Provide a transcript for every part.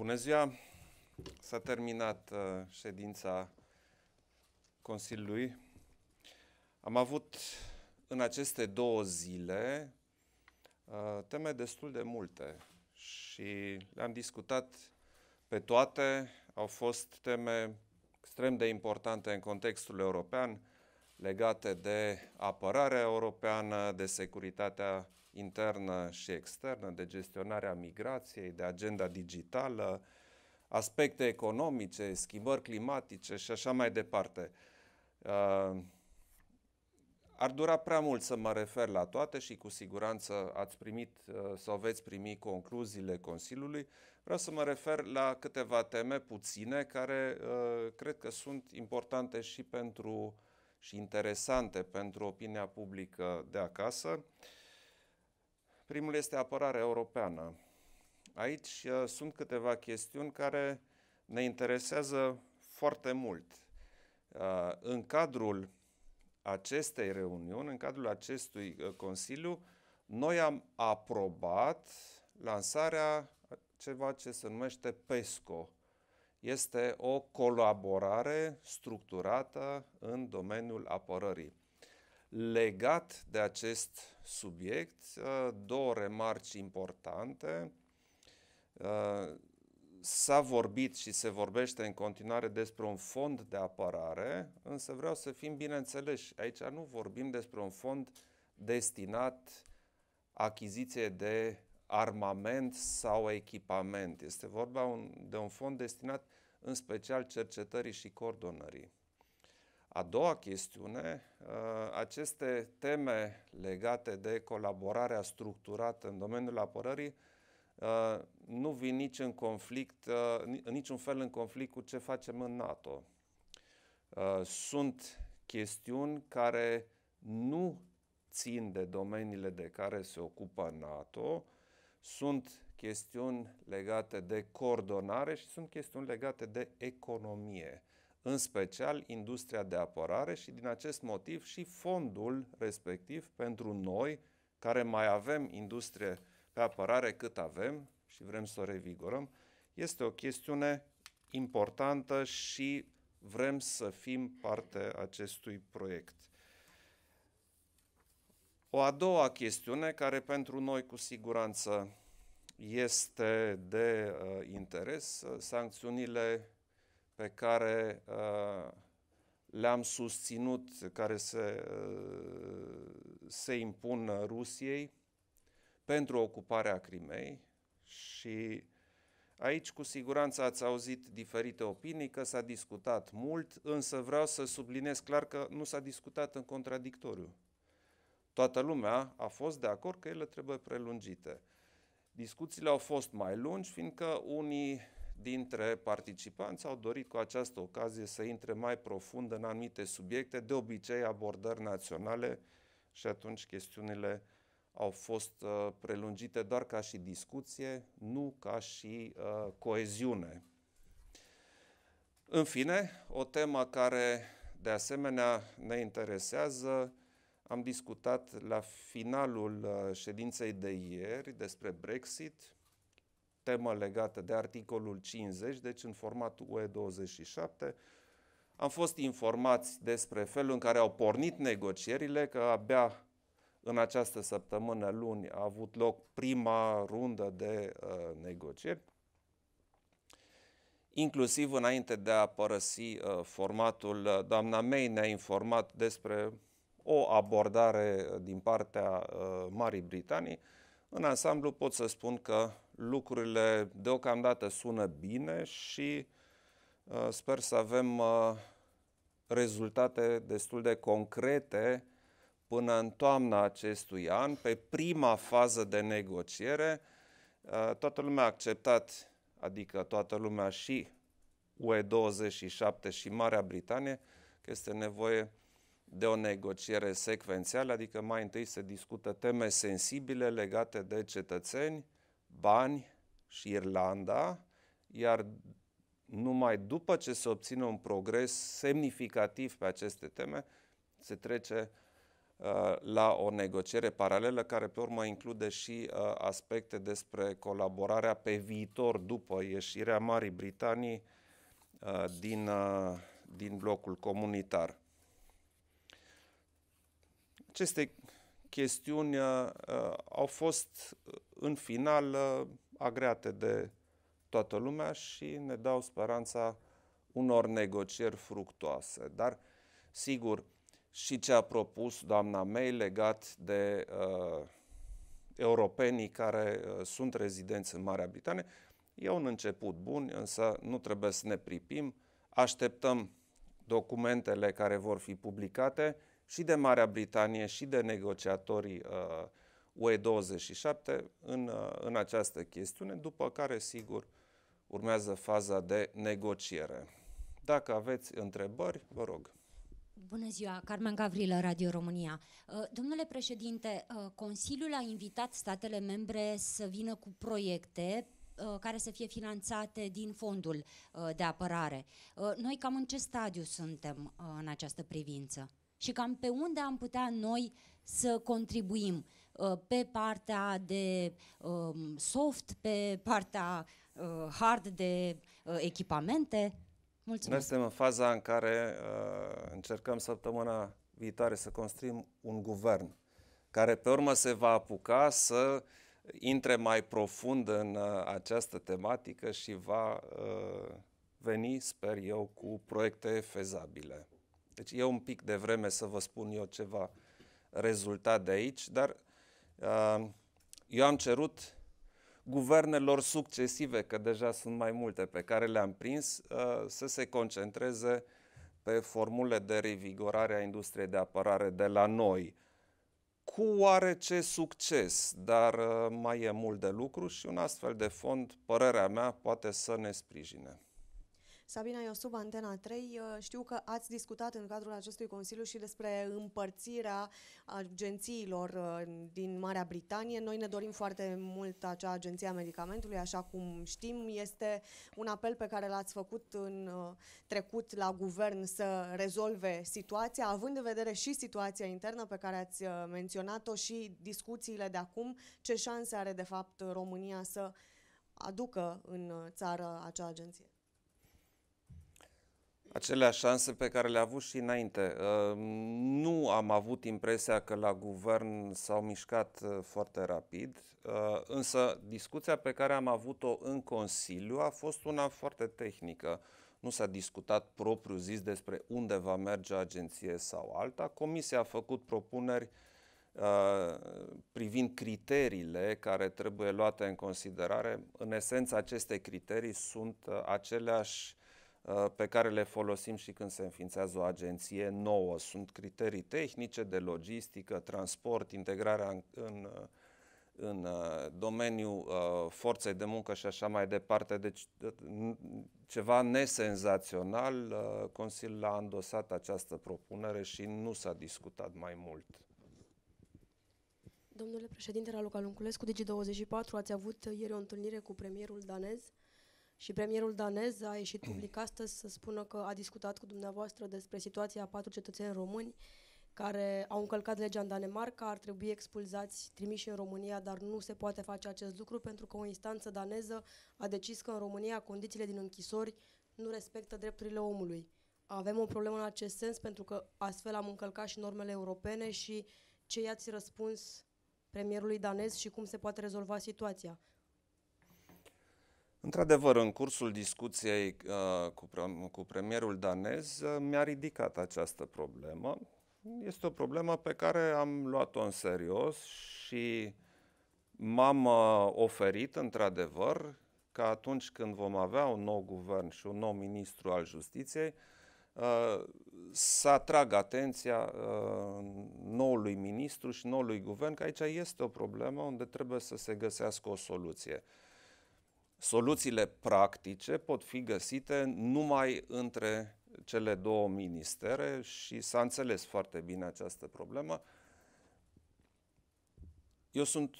Bună ziua! S-a terminat ședința Consiliului. Am avut în aceste două zile teme destul de multe și le-am discutat pe toate. Au fost teme extrem de importante în contextul european, legate de apărarea europeană, de securitatea internă și externă, de gestionarea migrației, de agenda digitală, aspecte economice, schimbări climatice și așa mai departe. Ar dura prea mult să mă refer la toate și cu siguranță ați primit sau veți primi concluziile Consiliului. Vreau să mă refer la câteva teme puține care cred că sunt importante și interesante pentru opinia publică de acasă. Primul este apărarea europeană. Aici sunt câteva chestiuni care ne interesează foarte mult. În cadrul acestei reuniuni, în cadrul acestui Consiliu, noi am aprobat lansarea ceva ce se numește PESCO. Este o colaborare structurată în domeniul apărării. Legat de acest subiect, două remarci importante. S-a vorbit și se vorbește în continuare despre un fond de apărare, însă vreau să fim bineînțeleși. Aici nu vorbim despre un fond destinat achiziției de armament sau echipament. Este vorba de un fond destinat în special cercetării și coordonării. A doua chestiune, aceste teme legate de colaborarea structurată în domeniul apărării nu vin nici în conflict, în niciun fel în conflict cu ce facem în NATO. Sunt chestiuni care nu țin de domeniile de care se ocupă NATO, sunt chestiuni legate de coordonare și sunt chestiuni legate de economie, în special industria de apărare, și din acest motiv și fondul respectiv pentru noi, care mai avem industrie pe apărare cât avem și vrem să o revigorăm, este o chestiune importantă și vrem să fim parte acestui proiect. O a doua chestiune care pentru noi cu siguranță este de interes, sancțiunile pe care le-am susținut, care se impun Rusiei pentru ocuparea Crimei. Și aici cu siguranță ați auzit diferite opinii, că s-a discutat mult, însă vreau să subliniez clar că nu s-a discutat în contradictoriu. Toată lumea a fost de acord că ele trebuie prelungite. Discuțiile au fost mai lungi, fiindcă unii dintre participanți au dorit cu această ocazie să intre mai profund în anumite subiecte, de obicei abordări naționale, și atunci chestiunile au fost prelungite doar ca și discuție, nu ca și coeziune. În fine, o temă care de asemenea ne interesează, am discutat la finalul ședinței de ieri despre Brexit, temă legată de articolul 50, deci în formatul UE27. Am fost informați despre felul în care au pornit negocierile, că abia în această săptămână, luni, a avut loc prima rundă de negocieri, inclusiv înainte de a părăsi formatul. Doamna May ne-a informat despre o abordare din partea Marii Britanii. În ansamblu pot să spun că lucrurile deocamdată sună bine și sper să avem rezultate destul de concrete până în toamna acestui an, pe prima fază de negociere. Toată lumea a acceptat, adică toată lumea și UE27 și Marea Britanie, că este nevoie de o negociere secvențială, adică mai întâi se discută teme sensibile legate de cetățeni, bani și Irlanda, iar numai după ce se obține un progres semnificativ pe aceste teme, se trece la o negociere paralelă care pe urmă include și aspecte despre colaborarea pe viitor după ieșirea Marii Britanii din blocul comunitar. Aceste chestiuni au fost în final agreate de toată lumea și ne dau speranța unor negocieri fructuoase. Dar, sigur, și ce a propus doamna May legat de europenii care sunt rezidenți în Marea Britanie, e un început bun, însă nu trebuie să ne pripim. Așteptăm documentele care vor fi publicate și de Marea Britanie și de negociatorii UE27 în această chestiune, după care, sigur, urmează faza de negociere. Dacă aveți întrebări, vă rog. Bună ziua, Carmen Gavrilă, Radio România. Domnule președinte, Consiliul a invitat statele membre să vină cu proiecte care să fie finanțate din fondul de apărare. Noi cam în ce stadiu suntem în această privință? Și cam pe unde am putea noi să contribuim? Pe partea de soft, pe partea hard de echipamente? Mulțumesc. Noi suntem în faza în care încercăm săptămâna viitoare să construim un guvern care pe urmă se va apuca să intre mai profund în această tematică și va veni, sper eu, cu proiecte fezabile. Deci e un pic de vreme să vă spun eu ce va rezulta de aici, dar eu am cerut guvernelor succesive, că deja sunt mai multe pe care le-am prins, să se concentreze pe formule de revigorare a industriei de apărare de la noi. Cu oarece succes, dar mai e mult de lucru și un astfel de fond, părerea mea, poate să ne sprijine. Sabina Iosub, Antena 3, știu că ați discutat în cadrul acestui Consiliu și despre împărțirea agențiilor din Marea Britanie. Noi ne dorim foarte mult acea agenție a medicamentului, așa cum știm. Este un apel pe care l-ați făcut în trecut la guvern să rezolve situația, având în vedere și situația internă pe care ați menționat-o și discuțiile de acum. Ce șanse are de fapt România să aducă în țară acea agenție? Aceleași șanse pe care le-a avut și înainte. Nu am avut impresia că la guvern s-au mișcat foarte rapid, însă discuția pe care am avut-o în Consiliu a fost una foarte tehnică. Nu s-a discutat propriu-zis despre unde va merge o agenție sau alta. Comisia a făcut propuneri privind criteriile care trebuie luate în considerare. În esență, aceste criterii sunt aceleași pe care le folosim și când se înființează o agenție nouă. Sunt criterii tehnice, de logistică, transport, integrarea în domeniul forței de muncă și așa mai departe. Deci ceva nesenzațional. Consiliul a îndosat această propunere și nu s-a discutat mai mult. Domnule președinte, Raluca Lunculescu, Digi24, ați avut ieri o întâlnire cu premierul danez. Și premierul danez a ieșit public astăzi să spună că a discutat cu dumneavoastră despre situația a 4 cetățeni români care au încălcat legea în Danemarca, ar trebui expulzați, trimiși în România, dar nu se poate face acest lucru pentru că o instanță daneză a decis că în România condițiile din închisori nu respectă drepturile omului. Avem o problemă în acest sens pentru că astfel am încălcat și normele europene. Și ce i-ați răspuns premierului danez și cum se poate rezolva situația? Într-adevăr, în cursul discuției cu premierul danez mi-a ridicat această problemă. Este o problemă pe care am luat-o în serios și m-am oferit, într-adevăr, că atunci când vom avea un nou guvern și un nou ministru al justiției, să atrag atenția noului ministru și noului guvern că aici este o problemă unde trebuie să se găsească o soluție. Soluțiile practice pot fi găsite numai între cele două ministere și s-a înțeles foarte bine această problemă. Eu sunt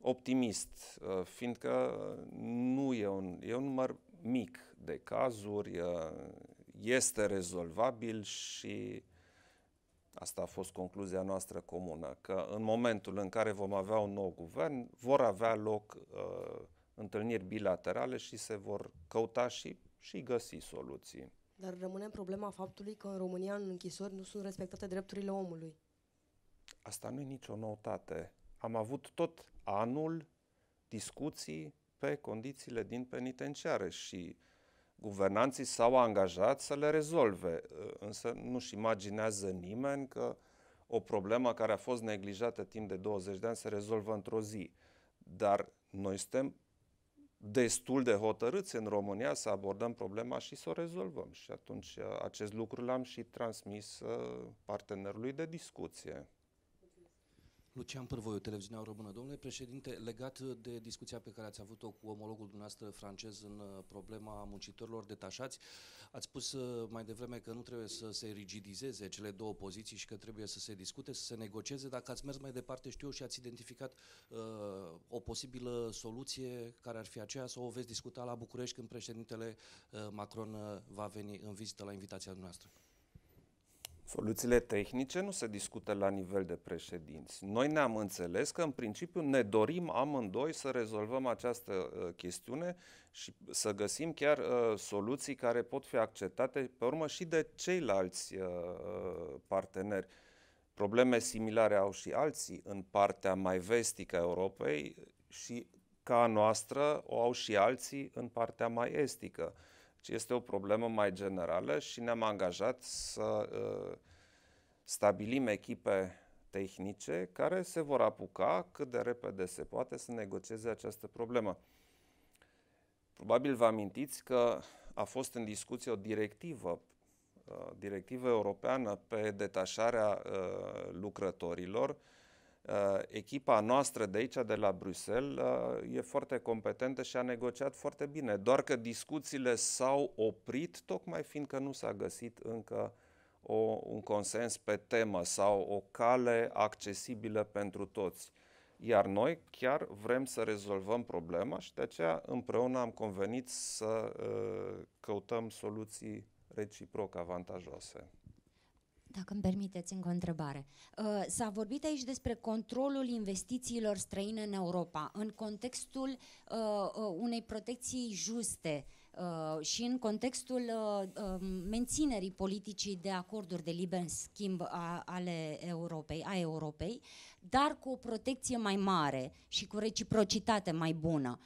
optimist, fiindcă nu e un număr mic de cazuri, este rezolvabil și Asta a fost concluzia noastră comună, că în momentul în care vom avea un nou guvern, vor avea loc întâlniri bilaterale și se vor căuta și găsi soluții. Dar rămâne problema faptului că în România, în închisori, nu sunt respectate drepturile omului. Asta nu e nicio noutate. Am avut tot anul discuții pe condițiile din penitenciare și guvernanții s-au angajat să le rezolve, însă nu-și imaginează nimeni că o problemă care a fost neglijată timp de 20 de ani se rezolvă într-o zi. Dar noi suntem destul de hotărâți în România să abordăm problema și să o rezolvăm. Și atunci acest lucru l-am și transmis partenerului de discuție. Lucian Pârvoiu, Televiziunea Română. Domnule președinte, legat de discuția pe care ați avut-o cu omologul dumneavoastră francez în problema muncitorilor detașați, ați spus mai devreme că nu trebuie să se rigidizeze cele două poziții și că trebuie să se discute, să se negocieze. Dacă ați mers mai departe, știu eu, și ați identificat o posibilă soluție care ar fi aceea, sau o veți discuta la București când președintele Macron va veni în vizită la invitația dumneavoastră? Soluțiile tehnice nu se discută la nivel de președinți. Noi ne-am înțeles că în principiu ne dorim amândoi să rezolvăm această chestiune și să găsim chiar soluții care pot fi acceptate pe urmă și de ceilalți parteneri. Probleme similare au și alții în partea mai vestică a Europei și ca a noastră o au și alții în partea mai estică. Este o problemă mai generală și ne-am angajat să stabilim echipe tehnice care se vor apuca cât de repede se poate să negocieze această problemă. Probabil vă amintiți că a fost în discuție o directivă europeană pe detașarea lucrătorilor. Echipa noastră de aici, de la Bruxelles, e foarte competentă și a negociat foarte bine, doar că discuțiile s-au oprit, tocmai fiindcă nu s-a găsit încă un consens pe temă sau o cale accesibilă pentru toți. Iar noi chiar vrem să rezolvăm problema și de aceea împreună am convenit să căutăm soluții reciproc avantajoase. Dacă îmi permiteți încă o întrebare. S-a vorbit aici despre controlul investițiilor străine în Europa, în contextul unei protecții juste și în contextul menținerii politicii de acorduri de liber schimb a Europei, dar cu o protecție mai mare și cu reciprocitate mai bună.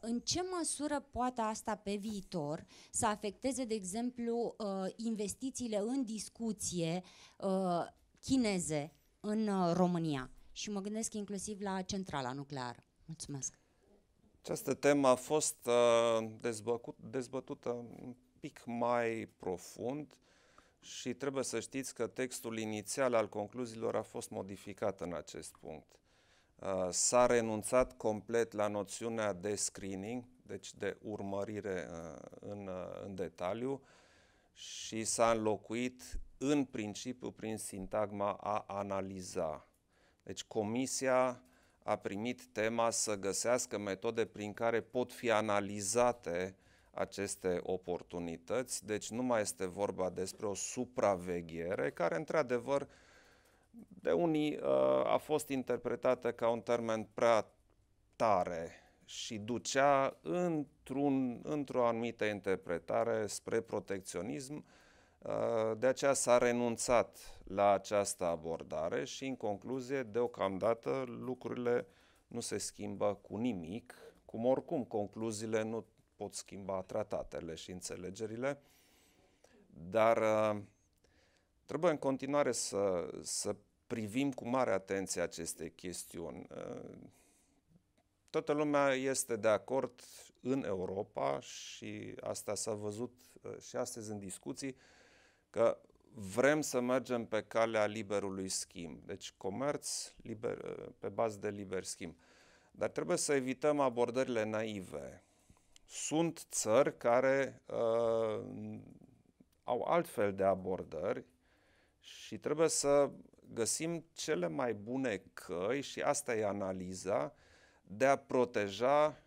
În ce măsură poate asta pe viitor să afecteze, de exemplu, investițiile în discuție chineze în România? Și mă gândesc inclusiv la centrala nucleară. Mulțumesc! Această temă a fost dezbătută un pic mai profund și trebuie să știți că textul inițial al concluziilor a fost modificat în acest punct. S-a renunțat complet la noțiunea de screening, deci de urmărire în detaliu, și s-a înlocuit în principiu prin sintagma a analiza. Deci Comisia a primit tema să găsească metode prin care pot fi analizate aceste oportunități, deci nu mai este vorba despre o supraveghere, care într-adevăr de unii a fost interpretată ca un termen prea tare și ducea într-o anumită interpretare spre protecționism. De aceea s-a renunțat la această abordare și, în concluzie, deocamdată lucrurile nu se schimbă cu nimic, cum oricum concluziile nu pot schimba tratatele și înțelegerile, dar trebuie în continuare să privim cu mare atenție aceste chestiuni. Toată lumea este de acord în Europa și asta s-a văzut și astăzi în discuții, că vrem să mergem pe calea liberului schimb, deci comerț pe bază de liber schimb. Dar trebuie să evităm abordările naive. Sunt țări care au altfel de abordări și trebuie să găsim cele mai bune căi, și asta e analiza, de a proteja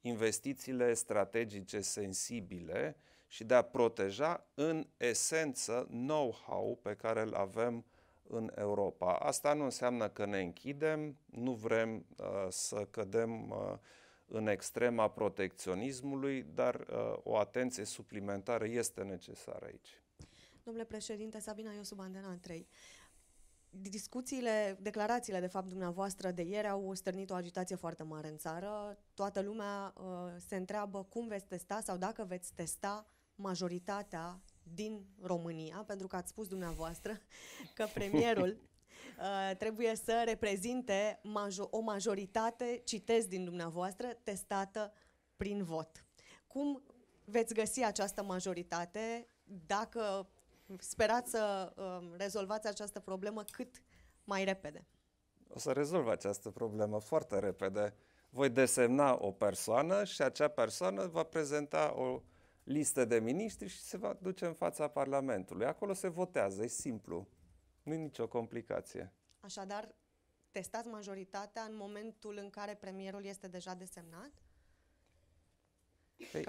investițiile strategice sensibile și de a proteja în esență know-how pe care îl avem în Europa. Asta nu înseamnă că ne închidem, nu vrem să cădem în extrema protecționismului, dar o atenție suplimentară este necesară aici. Domnule președinte, Sabina Iosub, Antena 3. Discuțiile, declarațiile, de fapt, dumneavoastră de ieri au stârnit o agitație foarte mare în țară. Toată lumea se întreabă cum veți testa sau dacă veți testa majoritatea din România, pentru că ați spus dumneavoastră că premierul trebuie să reprezinte o majoritate, citez din dumneavoastră, testată prin vot. Cum veți găsi această majoritate dacă sperați să rezolvați această problemă cât mai repede? O să rezolv această problemă foarte repede. Voi desemna o persoană și acea persoană va prezenta o listă de miniștri și se va duce în fața Parlamentului. Acolo se votează, e simplu. Nu e nicio complicație. Așadar, testați majoritatea în momentul în care premierul este deja desemnat? Păi,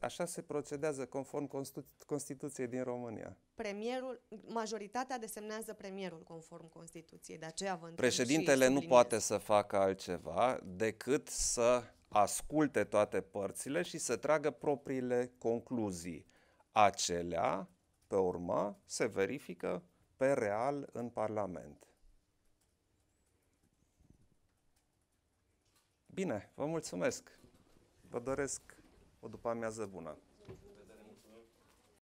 așa se procedează conform Constituției din România. Premierul, majoritatea desemnează premierul conform Constituției, de aceea vă întreb. Președintele nu poate să facă altceva decât să asculte toate părțile și să tragă propriile concluzii. Acelea, pe urmă, se verifică pe real în Parlament. Bine, vă mulțumesc. Vă doresc o după-amiază bună.